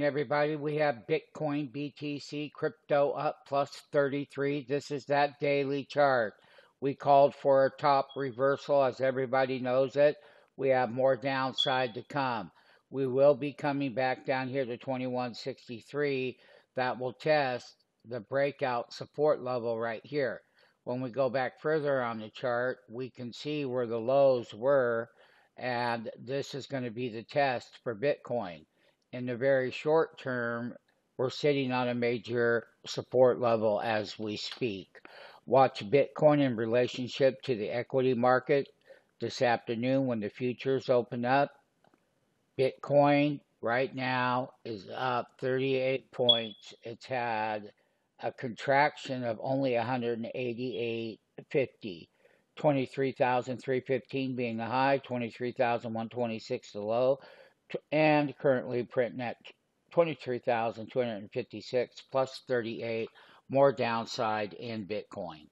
Everybody, we have Bitcoin, BTC, crypto up plus 33. This is that daily chart. We called for a top reversal, as everybody knows it. We have more downside to come. We will be coming back down here to 2163. That will test the breakout support level right here. When we go back further on the chart, we can see where the lows were, and this is going to be the test for Bitcoin. In the very short term, we're sitting on a major support level as we speak. Watch Bitcoin in relationship to the equity market this afternoon when the futures open up. Bitcoin right now is up 38 points. It's had a contraction of only 188.50. 23,315 being the high, 23,126 the low. And currently printing at 23,256 plus 38, more downside in Bitcoin.